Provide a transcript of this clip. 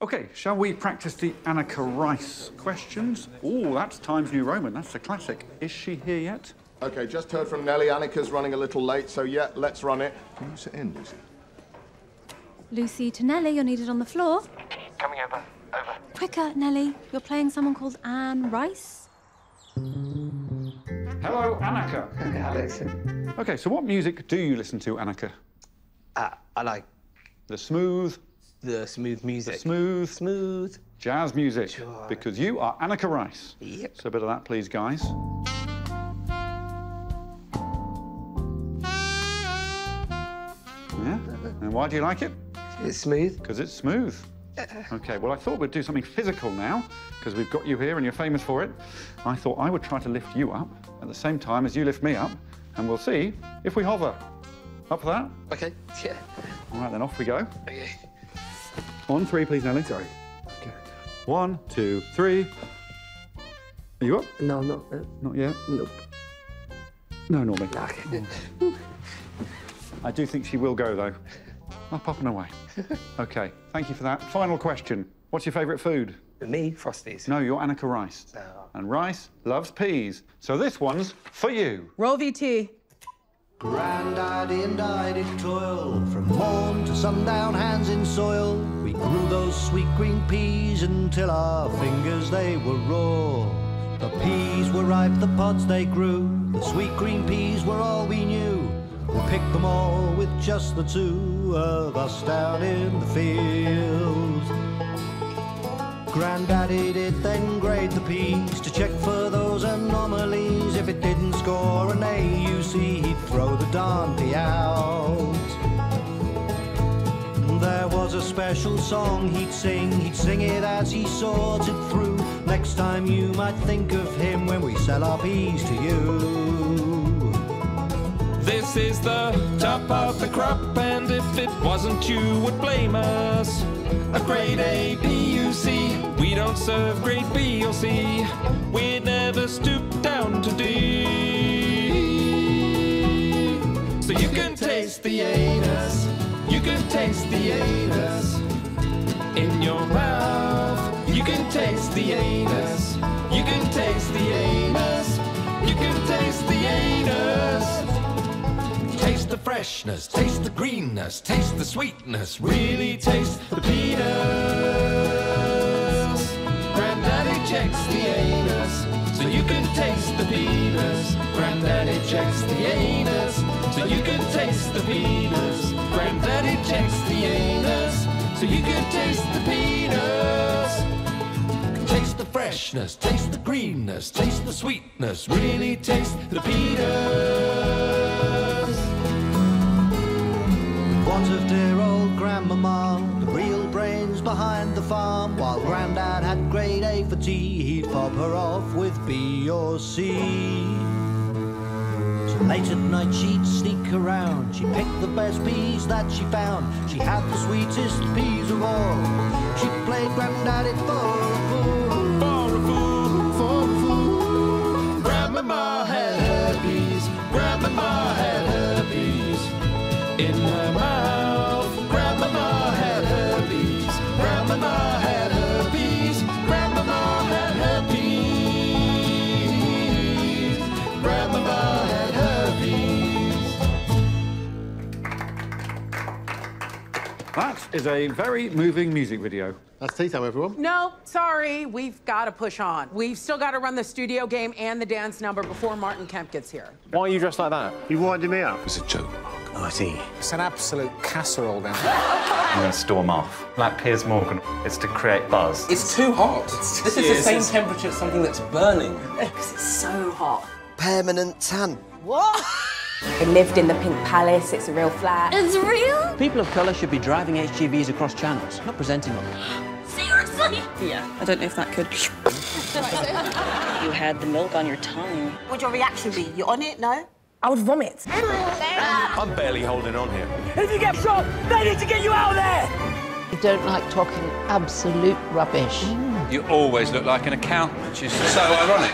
OK, shall we practice the Anneka Rice questions? Oh, that's Times New Roman. That's a classic. Is she here yet? OK, just heard from Nelly. Anneka's running a little late, so yeah, let's run it. Can you sit in, Lucy? Lucy to Nelly, you're needed on the floor. Coming over. Over. Quicker, Nelly. You're playing someone called Anne Rice. Hello, Anneka. Hello, Alex. OK, so what music do you listen to, Anneka? I like... The smooth music. The smooth jazz music. Sure. Because you are Anneka Rice. Yep. So a bit of that, please, guys. Yeah. And why do you like it? It's smooth. Because it's smooth. OK, well, I thought we'd do something physical now, because we've got you here and you're famous for it. I thought I would try to lift you up at the same time as you lift me up, and we'll see if we hover. Up for that? OK, yeah. All right, then, off we go. OK. On three, please, Nelly. Sorry. OK. 1, 2, 3. Are you up? No, I'm not. Not yet? Nope. No, Norman. Okay. Oh. I do think she will go, though. Up and away. OK, thank you for that. Final question. What's your favourite food? Me? Frosties. No, you're Anneka Rice. No. And Rice loves peas. So this one's for you. Roll VT. Grandaddy and I did toil, from morn to sundown, hands in soil. We grew those sweet green peas until our fingers they were raw. The peas were ripe, the pods they grew, the sweet green peas were all we knew. We picked them all with just the two of us down in the field. Grandaddy did then grade the peas to check for those anomalies. If it didn't score an AUC, he'd throw the Dante out. There was a special song he'd sing it as he sorted through. Next time you might think of him when we sell our peas to you. This is the top of the crop, and if it wasn't you would blame us. A grade A PUC, we don't serve grade B or C. We'd never stoop down to D. So you can taste the anus, you can taste the anus in your mouth. You can taste the anus, you can taste the anus, you can taste the anus. Taste the freshness, taste the greenness, taste the sweetness, really taste the peanuts. Granddaddy checks the anus, so you can taste the penis. Granddaddy checks the anus, so you can taste the penis. Granddaddy checks the anus, so you can taste the penis. Taste the freshness, taste the greenness, taste the sweetness, really taste the penis. What of dear old Grandmama, the real brains behind the farm? While Grandad had grade A for tea, he'd fob her off with B or C. So late at night she'd sneak around, she picked the best peas that she found. She had the sweetest peas of all. She played Grandaddy for a fool, for a fool, for a fool. Grandmama had her peas, Grandmama had her peas in her mouth. Grandmama had her peas, Grandmama had her peas, Grandmama had her peas, Grandmama had her peas. That is a very moving music video. That's tea time, everyone. No, sorry, we've got to push on. We've still got to run the studio game and the dance number before Martin Kemp gets here. Why are you dressed like that? You winded me up. It was a joke. It's an absolute casserole down there. I'm going to storm off. Like Piers Morgan, it's to create buzz. It's too hot. This is the same temperature as something that's burning. Because it's so hot. Permanent tan. What? They lived in the Pink Palace. It's a real flat. It's real? People of colour should be driving HGVs across channels, not presenting them. Seriously? Yeah. I don't know if that could... You had the milk on your tongue. What'd your reaction be? You on it? No? I would vomit. I'm barely holding on here. If you get shot, they need to get you out of there! You don't like talking absolute rubbish. Mm. You always look like an accountant, which is so ironic.